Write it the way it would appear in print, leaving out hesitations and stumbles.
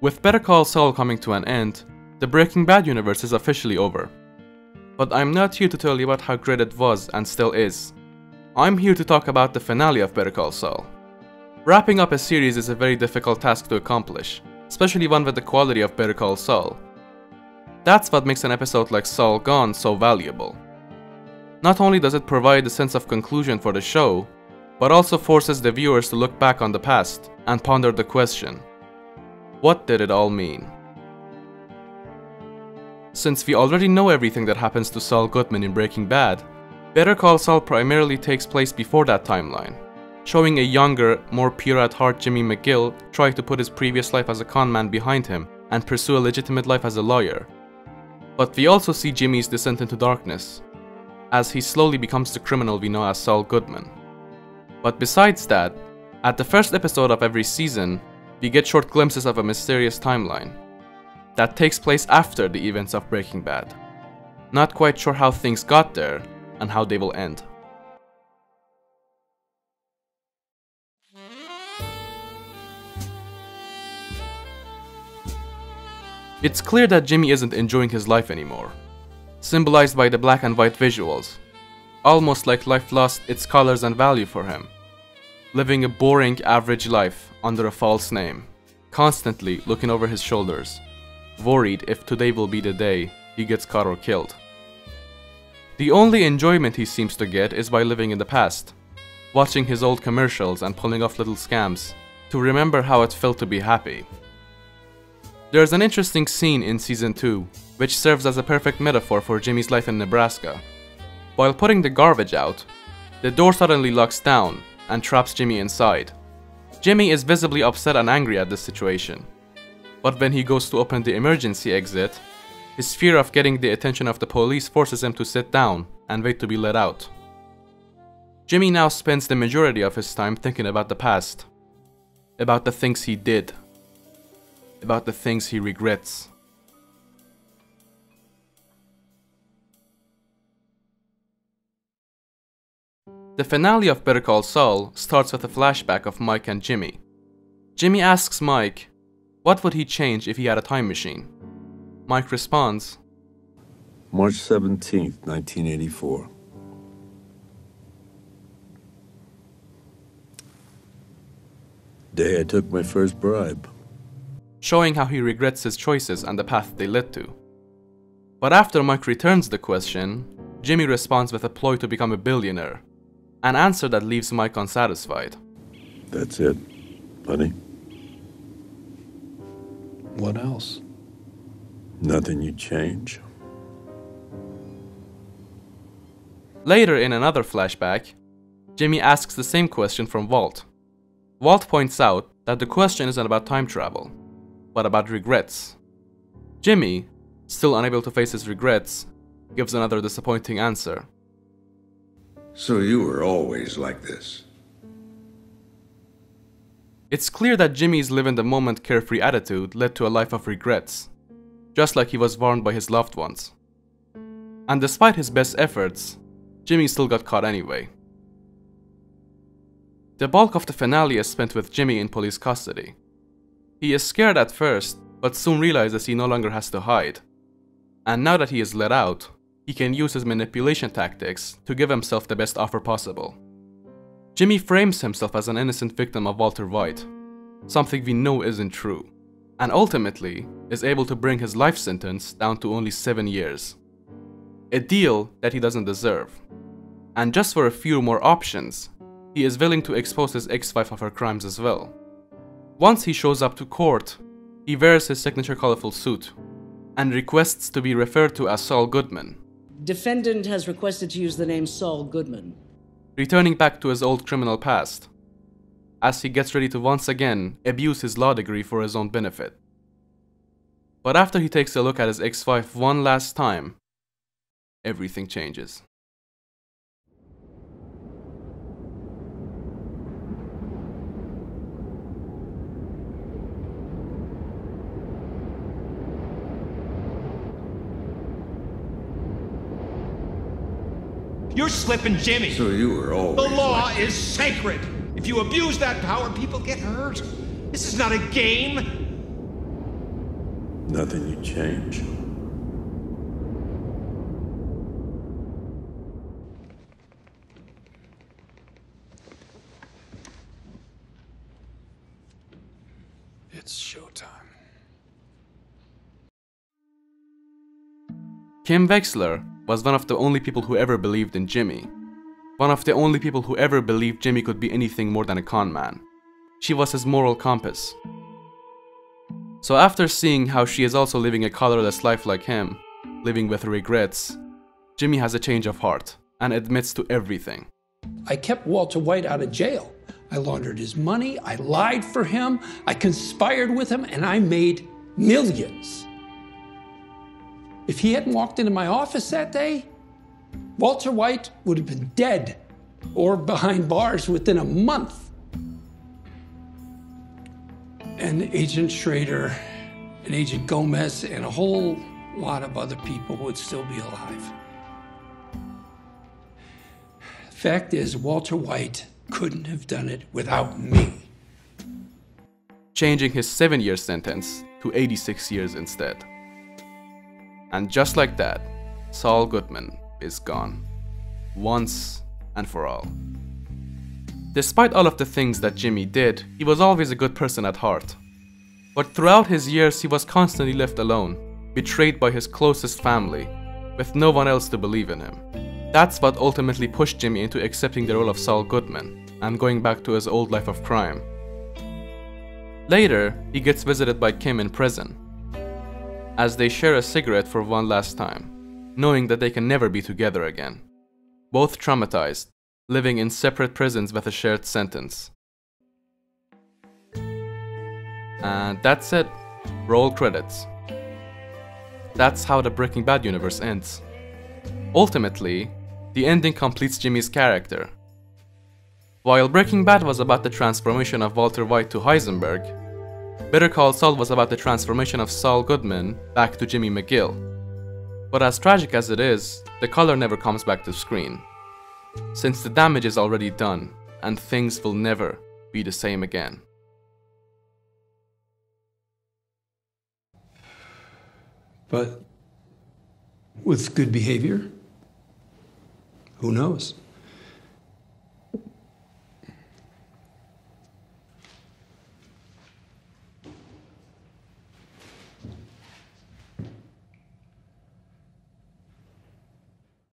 With Better Call Saul coming to an end, the Breaking Bad universe is officially over. But I'm not here to tell you about how great it was and still is. I'm here to talk about the finale of Better Call Saul. Wrapping up a series is a very difficult task to accomplish, especially one with the quality of Better Call Saul. That's what makes an episode like Saul Gone so valuable. Not only does it provide a sense of conclusion for the show, but also forces the viewers to look back on the past and ponder the question: what did it all mean? Since we already know everything that happens to Saul Goodman in Breaking Bad, Better Call Saul primarily takes place before that timeline, showing a younger, more pure at heart Jimmy McGill try to put his previous life as a con man behind him and pursue a legitimate life as a lawyer. But we also see Jimmy's descent into darkness, as he slowly becomes the criminal we know as Saul Goodman. But besides that, at the first episode of every season, we get short glimpses of a mysterious timeline that takes place after the events of Breaking Bad. Not quite sure how things got there and how they will end. It's clear that Jimmy isn't enjoying his life anymore, symbolized by the black and white visuals, almost like life lost its colors and value for him. Living a boring, average life under a false name, constantly looking over his shoulders, worried if today will be the day he gets caught or killed. The only enjoyment he seems to get is by living in the past, watching his old commercials and pulling off little scams to remember how it felt to be happy. There's an interesting scene in Season 2 which serves as a perfect metaphor for Jimmy's life in Nebraska. While putting the garbage out, the door suddenly locks down and traps Jimmy inside. Jimmy is visibly upset and angry at this situation, but when he goes to open the emergency exit, his fear of getting the attention of the police forces him to sit down and wait to be let out. Jimmy now spends the majority of his time thinking about the past, about the things he did, about the things he regrets. The finale of Better Call Saul starts with a flashback of Mike and Jimmy. Jimmy asks Mike, what would he change if he had a time machine? Mike responds, March 17th, 1984. Day I took my first bribe. Showing how he regrets his choices and the path they led to. But after Mike returns the question, Jimmy responds with a ploy to become a billionaire. An answer that leaves Mike unsatisfied. That's it, buddy. What else? Nothing you change. Later in another flashback, Jimmy asks the same question from Walt. Walt points out that the question isn't about time travel, but about regrets. Jimmy, still unable to face his regrets, gives another disappointing answer. So you were always like this. It's clear that Jimmy's live-in-the-moment carefree attitude led to a life of regrets, just like he was warned by his loved ones. And despite his best efforts, Jimmy still got caught anyway. The bulk of the finale is spent with Jimmy in police custody. He is scared at first, but soon realizes he no longer has to hide. And now that he is let out, he can use his manipulation tactics to give himself the best offer possible. Jimmy frames himself as an innocent victim of Walter White, something we know isn't true, and ultimately is able to bring his life sentence down to only 7 years. A deal that he doesn't deserve. And just for a few more options, he is willing to expose his ex-wife of her crimes as well. Once he shows up to court, he wears his signature colorful suit and requests to be referred to as Saul Goodman. Defendant has requested to use the name Saul Goodman. Returning back to his old criminal past, as he gets ready to once again abuse his law degree for his own benefit. But after he takes a look at his ex-wife one last time, everything changes. You're slipping, Jimmy. So you were always... The law is sacred. If you abuse that power, people get hurt. This is not a game. Nothing you change. It's showtime. Kim Wexler was one of the only people who ever believed in Jimmy. One of the only people who ever believed Jimmy could be anything more than a con man. She was his moral compass. So after seeing how she is also living a colorless life like him, living with regrets, Jimmy has a change of heart and admits to everything. I kept Walter White out of jail. I laundered his money, I lied for him, I conspired with him, and I made millions. If he hadn't walked into my office that day, Walter White would have been dead or behind bars within a month. And Agent Schrader and Agent Gomez and a whole lot of other people would still be alive. The fact is, Walter White couldn't have done it without me. Changing his 7-year sentence to 86 years instead. And just like that, Saul Goodman is gone. Once and for all. Despite all of the things that Jimmy did, he was always a good person at heart. But throughout his years, he was constantly left alone, betrayed by his closest family, with no one else to believe in him. That's what ultimately pushed Jimmy into accepting the role of Saul Goodman and going back to his old life of crime. Later, he gets visited by Kim in prison, as they share a cigarette for one last time, knowing that they can never be together again. Both traumatized, living in separate prisons with a shared sentence. And that's it. Roll credits. That's how the Breaking Bad universe ends. Ultimately, the ending completes Jimmy's character. While Breaking Bad was about the transformation of Walter White to Heisenberg, Better Call Saul was about the transformation of Saul Goodman back to Jimmy McGill. But as tragic as it is, the color never comes back to screen, since the damage is already done and things will never be the same again. But with good behavior, who knows?